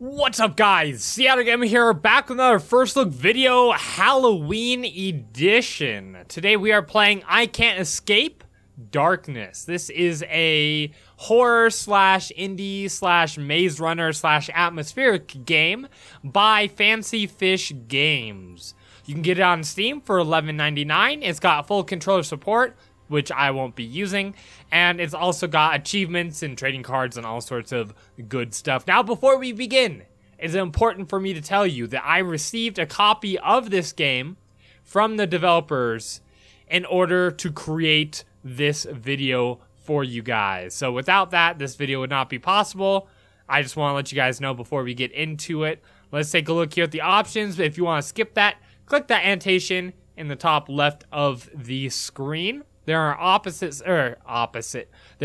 What's up, guys? Sea Otter Gamer here, back with another first look video, Halloween edition. Today we are playing I Can't Escape: Darkness. This is a horror slash indie slash maze runner slash atmospheric game by Fancy Fish Games. You can get it on Steam for $11.99. It's got full controller support, which I won't be using, and it's also got achievements and trading cards and all sorts of good stuff. Now, before we begin, it's important for me to tell you that I received a copy of this game from the developers in order to create this video for you guys. So without that, this video would not be possible. I just want to let you guys know before we get into it. Let's take a look here at the options, but if you want to skip that, click that annotation in the top left of the screen. There are There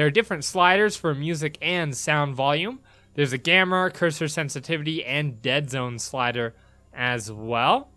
are different sliders for music and sound volume. There's a gamma, cursor sensitivity, and dead zone slider as well.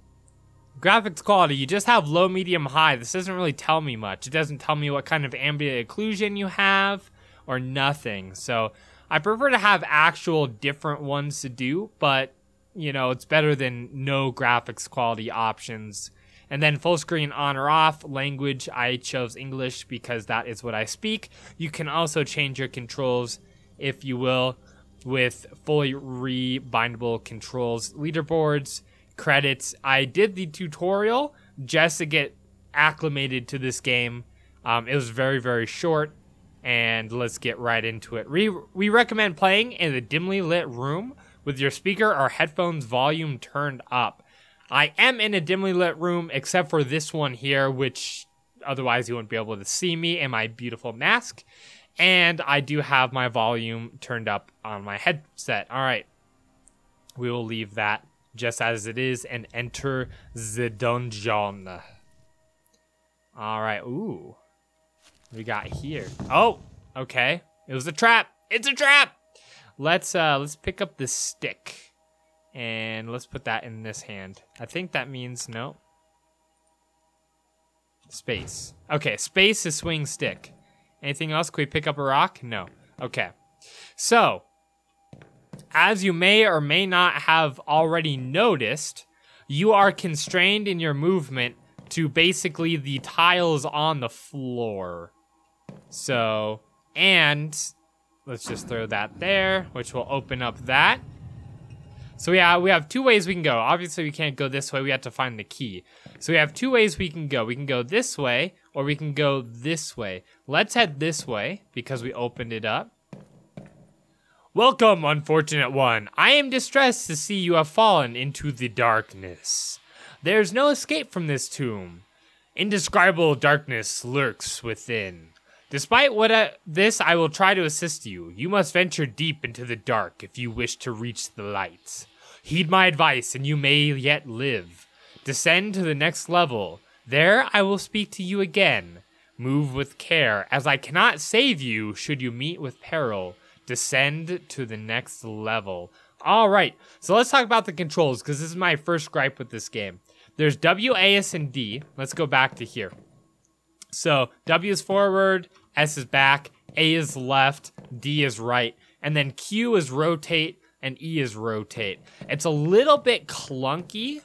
Graphics quality, you just have low, medium, high. This doesn't really tell me much. It doesn't tell me what kind of ambient occlusion you have or nothing. So I prefer to have actual different ones to do, but you know, it's better than no graphics quality options. And then full screen on or off. Language, I chose English because that is what I speak. You can also change your controls, if you will, with fully rebindable controls. Leaderboards, credits. I did the tutorial just to get acclimated to this game. It was very, very short, and let's get right into it. We recommend playing in a dimly lit room with your speaker or headphones volume turned up. I am in a dimly lit room, except for this one here, which otherwise you wouldn't be able to see me in my beautiful mask. And I do have my volume turned up on my headset. All right, we will leave that just as it is and enter the dungeon. All right, ooh, what do we got here? Oh, okay, it was a trap. It's a trap. Let's pick up the stick. And let's put that in this hand. I think that means no. Space. Okay, space is swing stick. Anything else? Can we pick up a rock? No. Okay. So, as you may or may not have already noticed, you are constrained in your movement to basically the tiles on the floor. So, and let's just throw that there, which will open up that. So yeah, we have two ways we can go. Obviously, we can't go this way. We have to find the key. So we have two ways we can go. We can go this way, or we can go this way. Let's head this way, because we opened it up. Welcome, unfortunate one. I am distressed to see you have fallen into the darkness. There's no escape from this tomb. Indescribable darkness lurks within. Despite this, I will try to assist you. You must venture deep into the dark if you wish to reach the light. Heed my advice, and you may yet live. Descend to the next level. There I will speak to you again. Move with care, as I cannot save you should you meet with peril. Descend to the next level. All right, so let's talk about the controls, because this is my first gripe with this game. There's W, A, S, and D. Let's go back to here. So W is forward, S is back, A is left, D is right, and then Q is rotate, and E is rotate. It's a little bit clunky,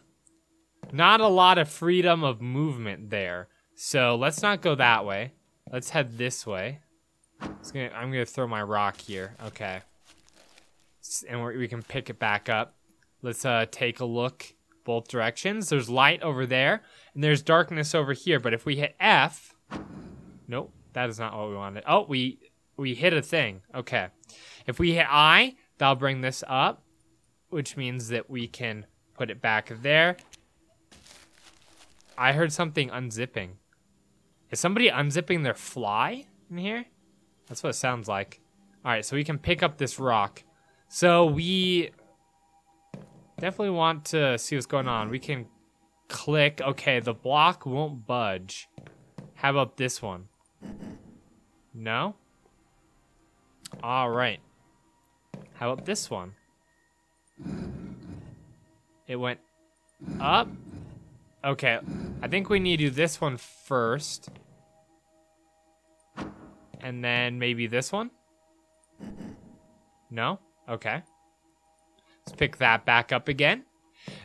not a lot of freedom of movement there. So let's not go that way. Let's head this way. I'm gonna throw my rock here, okay. And we can pick it back up. Let's take a look both directions. There's light over there, and there's darkness over here, but if we hit F, nope, that is not what we wanted. Oh, we hit a thing. Okay. If we hit I, that'll bring this up, which means that we can put it back there. I heard something unzipping. Is somebody unzipping their fly in here? That's what it sounds like. All right, so we can pick up this rock. So we definitely want to see what's going on. We can click. Okay, the block won't budge. How about this one? No? All right. How about this one? It went up. Okay, I think we need to do this one first. And then maybe this one? No? Okay. Let's pick that back up again.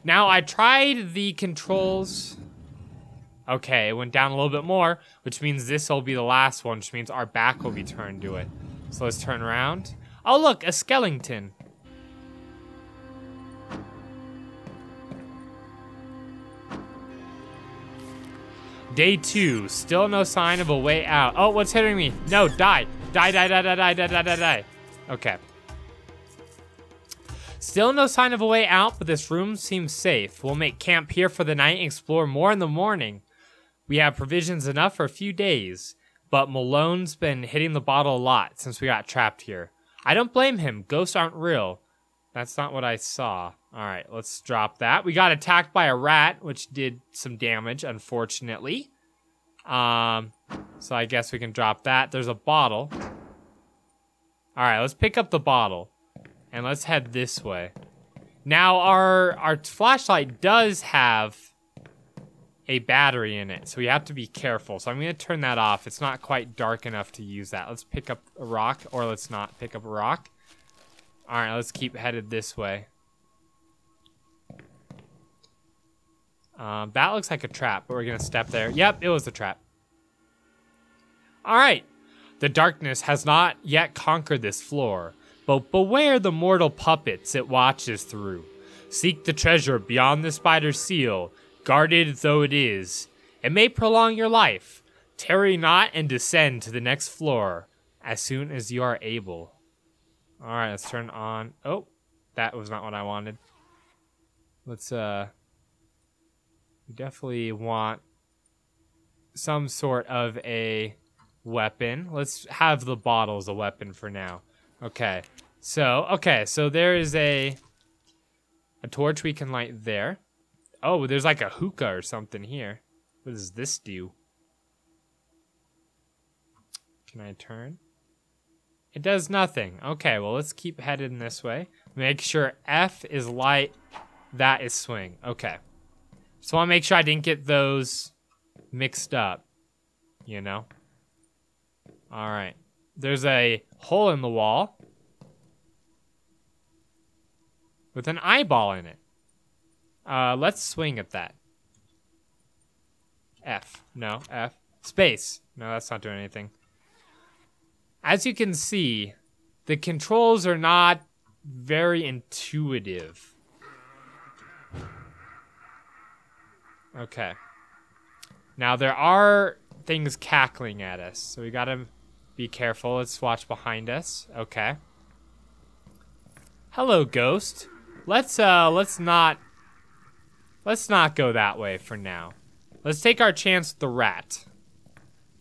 Now I tried the controls. Okay, it went down a little bit more, which means this will be the last one, which means our back will be turned to it. So let's turn around. Oh look, a skeleton. Day 2, still no sign of a way out. Oh, what's hitting me? No, die. Die, die, die, die, die, die, die, die, die. Okay. Still no sign of a way out, but this room seems safe. We'll make camp here for the night and explore more in the morning. We have provisions enough for a few days, but Malone's been hitting the bottle a lot since we got trapped here. I don't blame him. Ghosts aren't real. That's not what I saw. All right, let's drop that. We got attacked by a rat, which did some damage, unfortunately. So I guess we can drop that. There's a bottle. All right, let's pick up the bottle, and let's head this way. Now, our flashlight does have a battery in it, so we have to be careful. So I'm gonna turn that off. It's not quite dark enough to use that. Let's pick up a rock, or let's not pick up a rock. All right, let's keep headed this way. That looks like a trap, but we're gonna step there. Yep, it was a trap. All right. The darkness has not yet conquered this floor, but beware the mortal puppets it watches through. Seek the treasure beyond the spider's seal, guarded though it is. It may prolong your life. Tarry not and descend to the next floor as soon as you are able. All right, let's turn on. Oh, that was not what I wanted. Let's we definitely want some sort of a weapon. Let's have the bottle as a weapon for now. Okay. So there is a torch we can light there. Oh, there's like a hookah or something here. What does this do? Can I turn? It does nothing. Okay, well, let's keep heading this way. Make sure F is light, that is swing. Okay. So I want to make sure I didn't get those mixed up, you know? All right. There's a hole in the wall with an eyeball in it. Let's swing at that. F. No, F. Space. No, that's not doing anything. As you can see, the controls are not very intuitive. Okay. Now there are things cackling at us, so we gotta be careful. Let's watch behind us. Okay. Hello, ghost. Let's not go that way for now. Let's take our chance with the rat.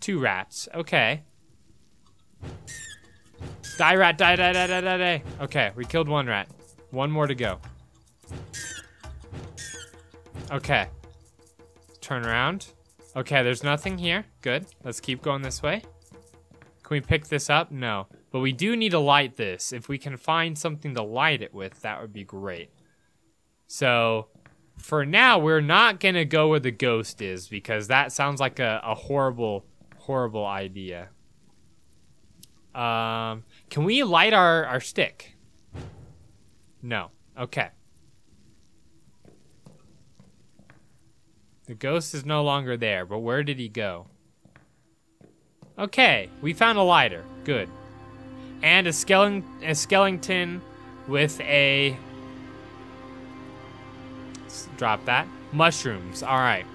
Two rats. Okay. Die, rat, die, die, die, die, die, die. Okay, we killed one rat. One more to go. Okay. Turn around. Okay, there's nothing here. Good. Let's keep going this way. Can we pick this up? No. But we do need to light this. If we can find something to light it with, that would be great. So, for now, we're not going to go where the ghost is because that sounds like a horrible, horrible idea. Can we light our stick? No. Okay. The ghost is no longer there, but where did he go? Okay, we found a lighter. Good. And a skeleton with a... Let's drop that. Mushrooms. All right.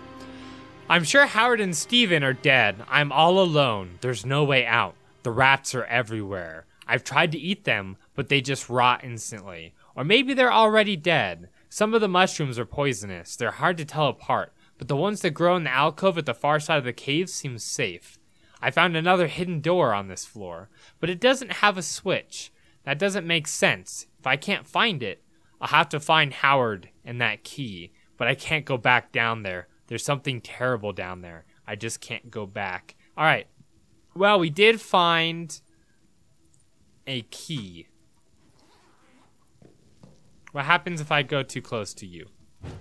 I'm sure Howard and Steven are dead. I'm all alone. There's no way out. The rats are everywhere. I've tried to eat them, but they just rot instantly. Or maybe they're already dead. Some of the mushrooms are poisonous. They're hard to tell apart. But the ones that grow in the alcove at the far side of the cave seem safe. I found another hidden door on this floor, but it doesn't have a switch. That doesn't make sense. If I can't find it, I'll have to find Howard and that key, but I can't go back down there. There's something terrible down there. I just can't go back. All right. Well, we did find a key. What happens if I go too close to you?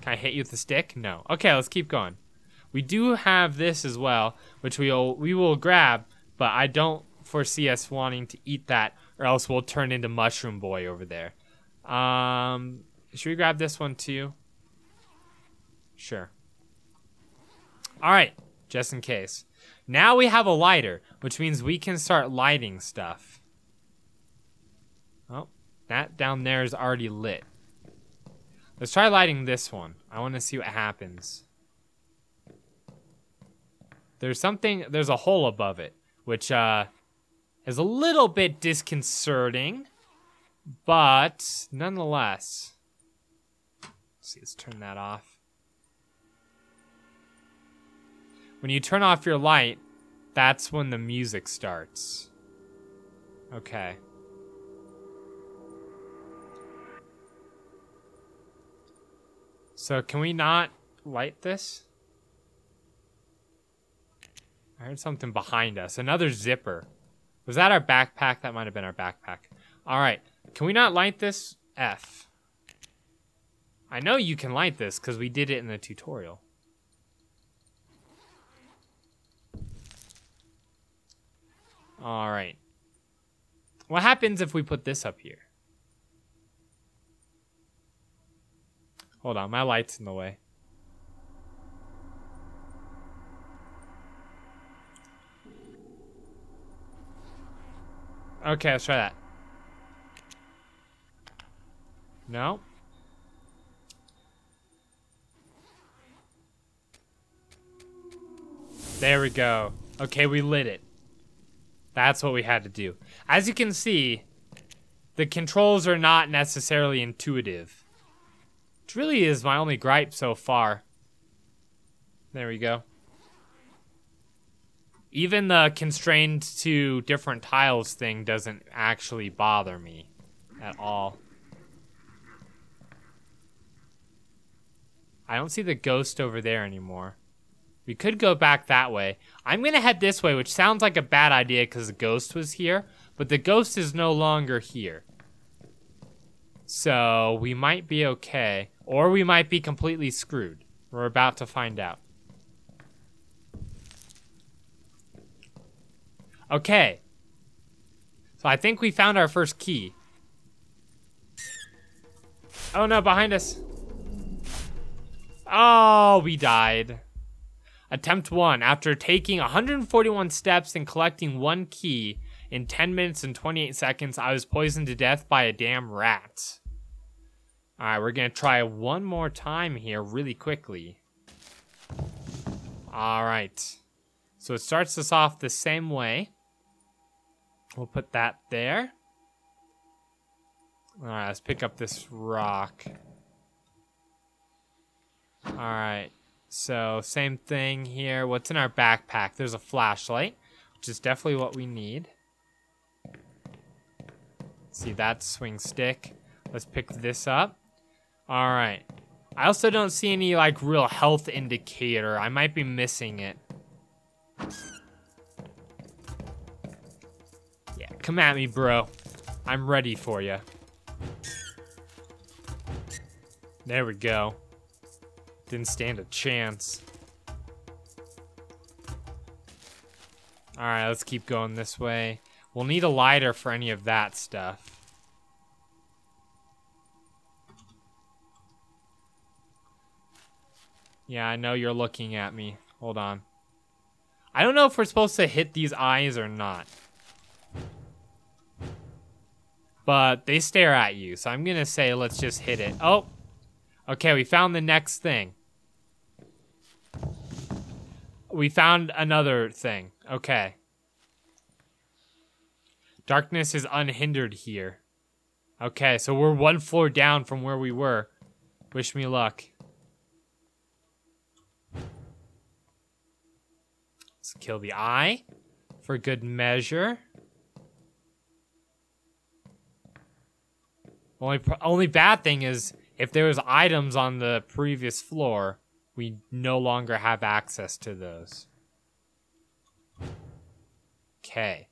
Can I hit you with the stick? No. Okay, let's keep going. We do have this as well, which we will grab, but I don't foresee us wanting to eat that, or else we'll turn into Mushroom Boy over there. Should we grab this one too? Sure. All right, just in case. Now we have a lighter, which means we can start lighting stuff. Oh, that down there is already lit. Let's try lighting this one. I want to see what happens. There's something, there's a hole above it, which is a little bit disconcerting, but nonetheless. Let's see, let's turn that off. When you turn off your light, that's when the music starts. Okay. So can we not light this? I heard something behind us. Another zipper. Was that our backpack? That might have been our backpack. All right. Can we not light this? F. I know you can light this because we did it in the tutorial. All right. What happens if we put this up here? Hold on, my light's in the way. Okay, let's try that. No. There we go. Okay, we lit it. That's what we had to do. As you can see, the controls are not necessarily intuitive. Which really is my only gripe so far. There we go. Even the constrained to different tiles thing doesn't actually bother me at all. I don't see the ghost over there anymore. We could go back that way. I'm gonna head this way, which sounds like a bad idea because the ghost was here, but the ghost is no longer here. So we might be okay, or we might be completely screwed. We're about to find out. Okay. So I think we found our first key. Oh no, behind us. Oh, we died. Attempt 1. After taking 141 steps and collecting 1 key in 10 minutes and 28 seconds, I was poisoned to death by a damn rat. All right, we're going to try one more time here really quickly. All right. So it starts us off the same way. We'll put that there. All right, let's pick up this rock. All right. So, same thing here. What's in our backpack? There's a flashlight, which is definitely what we need. See, that swing stick. Let's pick this up. All right. I also don't see any, like, real health indicator. I might be missing it. Yeah, come at me, bro. I'm ready for you. There we go. Didn't stand a chance. All right, let's keep going this way. We'll need a lighter for any of that stuff. Yeah, I know you're looking at me. Hold on. I don't know if we're supposed to hit these eyes or not. But they stare at you, so I'm gonna say let's just hit it. Oh, okay, we found the next thing. We found another thing. Okay. Darkness is unhindered here. Okay, so we're one floor down from where we were. Wish me luck. Let's kill the eye for good measure. Only bad thing is if there was items on the previous floor, we no longer have access to those. Okay.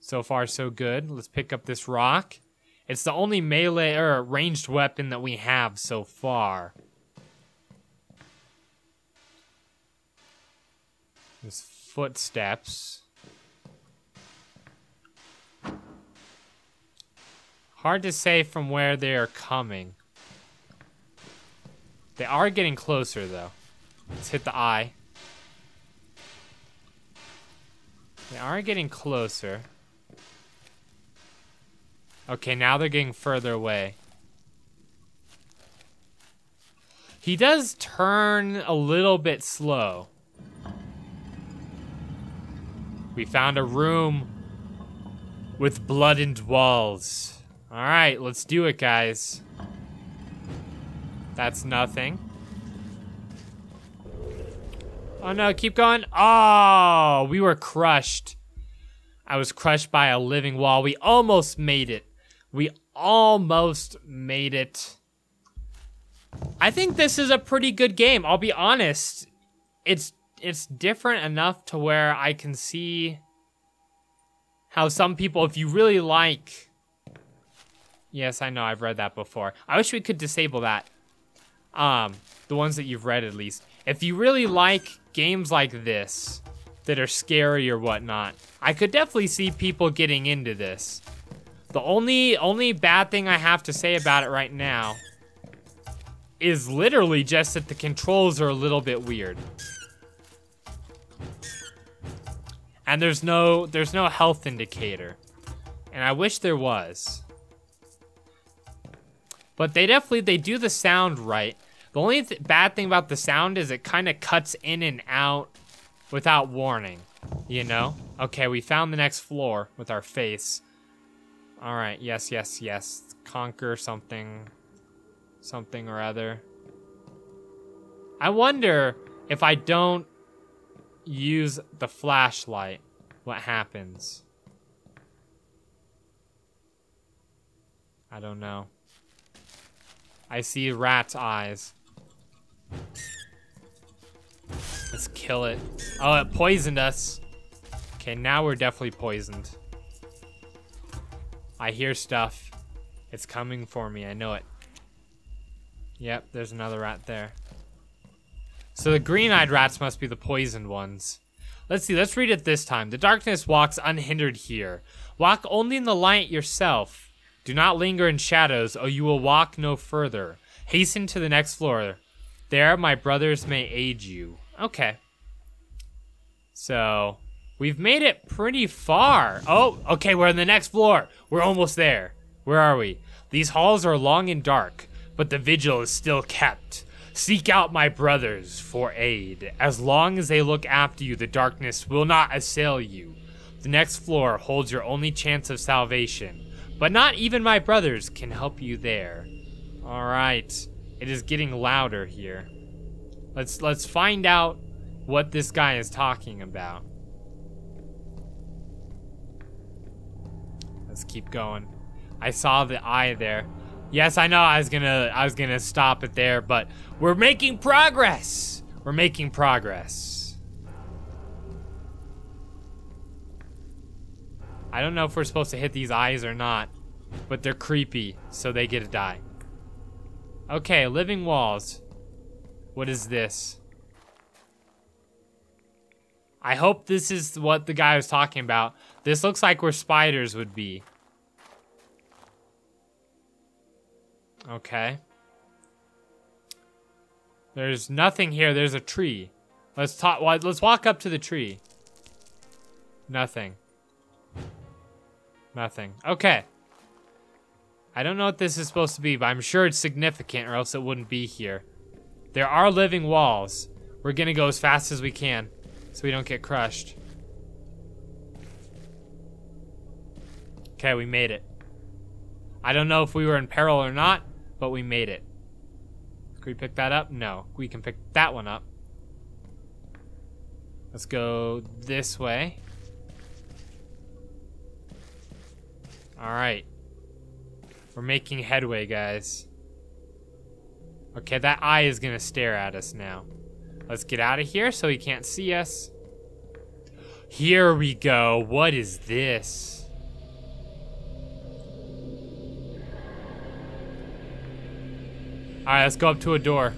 So far, so good. Let's pick up this rock. It's the only melee or ranged weapon that we have so far. There's footsteps. Hard to say from where they are coming. They are getting closer, though. Let's hit the eye. They are getting closer. Okay, now they're getting further away. He does turn a little bit slow. We found a room with blooded walls. All right, let's do it, guys. That's nothing. Oh no, keep going. Oh, we were crushed. I was crushed by a living wall. We almost made it. We almost made it. I think this is a pretty good game. I'll be honest. It's different enough to where I can see how some people, if you really like... Yes, I know, I've read that before. I wish we could disable that. The ones that you've read, at least. If you really like games like this that are scary or whatnot, I could definitely see people getting into this. The only bad thing I have to say about it right now is literally just that the controls are a little bit weird. And there's no health indicator. And I wish there was. But they do the sound right. The only bad thing about the sound is it kind of cuts in and out without warning, you know? Okay, we found the next floor with our face. All right, yes, yes, yes. Conquer something, something or other. I wonder if I don't use the flashlight, what happens? I don't know. I see rat's eyes. Let's kill it. Oh, it poisoned us. Okay, now we're definitely poisoned. I hear stuff. It's coming for me, I know it. Yep, there's another rat there. So the green-eyed rats must be the poisoned ones. Let's see, let's read it this time. The darkness walks unhindered here. Walk only in the light yourself. Do not linger in shadows, or you will walk no further. Hasten to the next floor. There, my brothers may aid you. Okay. So, we've made it pretty far. Oh, okay, we're on the next floor. We're almost there. Where are we? These halls are long and dark, but the vigil is still kept. Seek out my brothers for aid. As long as they look after you, the darkness will not assail you. The next floor holds your only chance of salvation, but not even my brothers can help you there. All right. It is getting louder here. Let's find out what this guy is talking about. Let's keep going. I saw the eye there. Yes, I know I was gonna stop it there, but we're making progress. We're making progress. I don't know if we're supposed to hit these eyes or not, but they're creepy, so they get to die. Okay, living walls. What is this? I hope this is what the guy was talking about. This looks like where spiders would be. Okay. There's nothing here. There's a tree. Let's walk up to the tree. Nothing. Nothing. Okay. I don't know what this is supposed to be, but I'm sure it's significant or else it wouldn't be here. There are living walls. We're gonna go as fast as we can so we don't get crushed. Okay, we made it. I don't know if we were in peril or not, but we made it. Can we pick that up? No, we can pick that one up. Let's go this way. All right. We're making headway, guys. Okay, that eye is gonna stare at us now. Let's get out of here so he can't see us. Here we go. What is this? All right, let's go up to a door.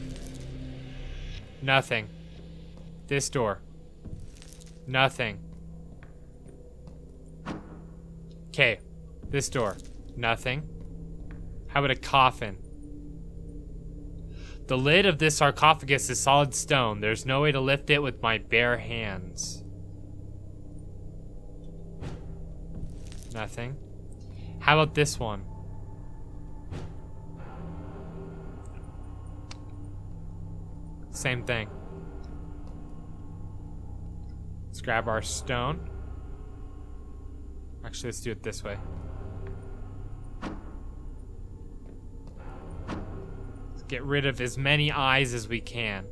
Nothing. This door. Nothing. Okay, this door. Nothing. How about a coffin? The lid of this sarcophagus is solid stone. There's no way to lift it with my bare hands. Nothing. How about this one? Same thing. Let's grab our stone. Actually, let's do it this way. Let's get rid of as many eyes as we can.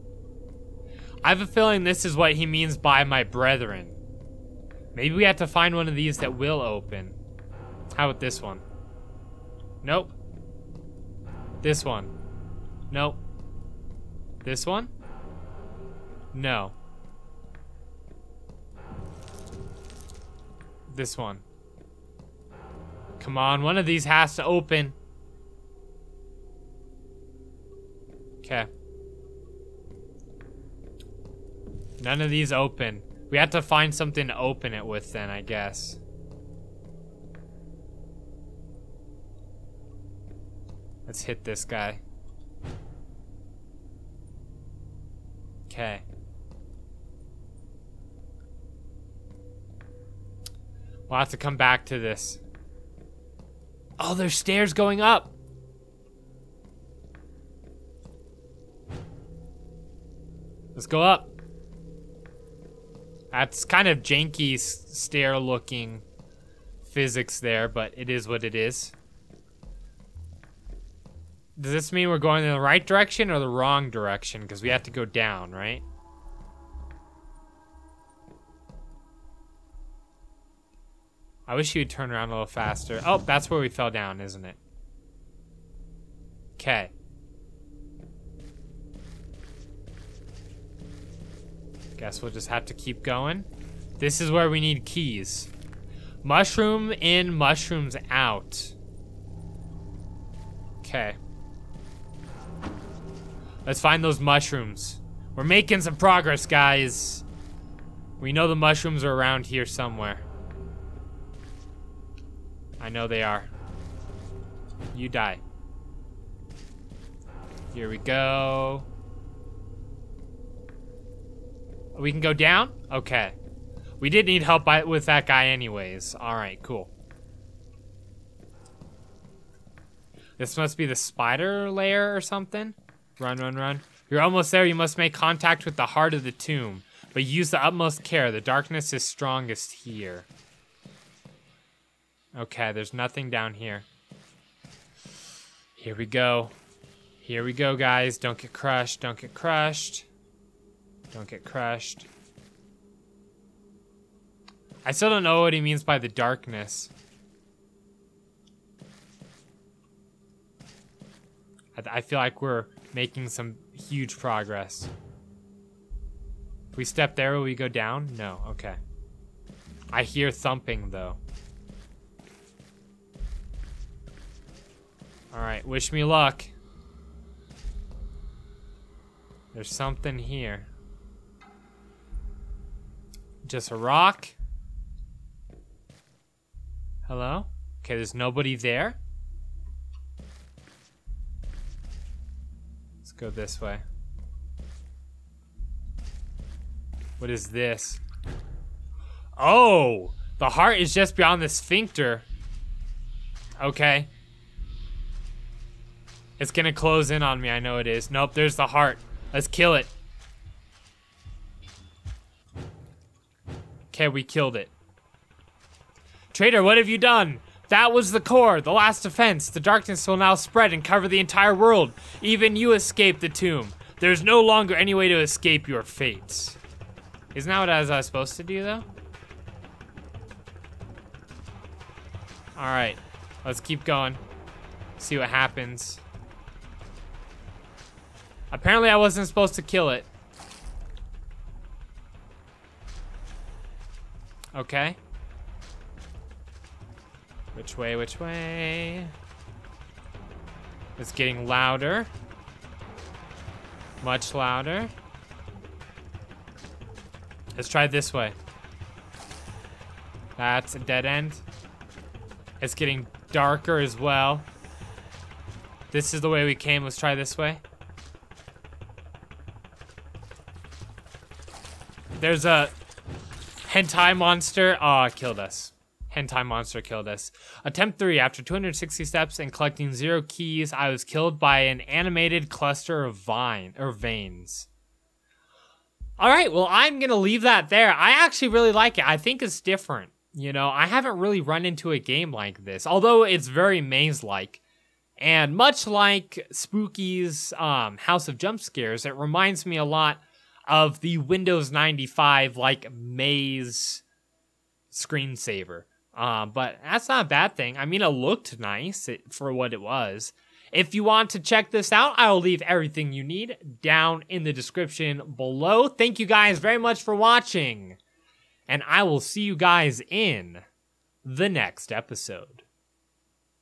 I have a feeling this is what he means by my brethren. Maybe we have to find one of these that will open. How about this one? Nope. This one. Nope. This one? No. This one. Come on, one of these has to open. Okay. None of these open. We have to find something to open it with then, I guess. Let's hit this guy. Okay. We'll have to come back to this. Oh, there's stairs going up. Let's go up. That's kind of janky stair looking physics there, but it is what it is. Does this mean we're going in the right direction or the wrong direction? Because we have to go down, right? I wish you would turn around a little faster. Oh, that's where we fell down, isn't it? Okay. Guess we'll just have to keep going. This is where we need keys. Mushroom in, mushrooms out. Okay. Let's find those mushrooms. We're making some progress, guys. We know the mushrooms are around here somewhere. I know they are. You die. Here we go. We can go down? Okay. We did need help with that guy anyways. Alright, cool. This must be the spider lair or something. Run, run, run. You're almost there. You must make contact with the heart of the tomb. But use the utmost care. The darkness is strongest here. Okay, there's nothing down here. Here we go. Here we go, guys. Don't get crushed. Don't get crushed. Don't get crushed. I still don't know what he means by the darkness. I feel like we're making some huge progress. If we step there, will we go down? No, okay. I hear thumping, though. Alright, wish me luck. There's something here. Just a rock. Hello? Okay, there's nobody there. Let's go this way. What is this? Oh! The heart is just beyond the sphincter. Okay. It's gonna close in on me, I know it is. Nope, there's the heart. Let's kill it. Okay, we killed it. Traitor, what have you done? That was the core, the last offense. The darkness will now spread and cover the entire world. Even you escaped the tomb. There's no longer any way to escape your fate. Isn't that what I was supposed to do, though? Alright, let's keep going. See what happens. Apparently I wasn't supposed to kill it. Okay. Which way, which way? It's getting louder. Much louder. Let's try this way. That's a dead end. It's getting darker as well. This is the way we came. Let's try this way. There's a hentai monster. Aw, killed us. Hentai monster killed us. Attempt 3. After 260 steps and collecting 0 keys, I was killed by an animated cluster of veins. Alright, well, I'm gonna leave that there. I actually really like it. I think it's different. You know, I haven't really run into a game like this, although it's very maze-like. And much like Spooky's House of Jump Scares, it reminds me a lot of the Windows 95, like, maze screensaver. But that's not a bad thing. I mean, it looked nice for what it was. If you want to check this out, I'll leave everything you need down in the description below. Thank you guys very much for watching, and I will see you guys in the next episode.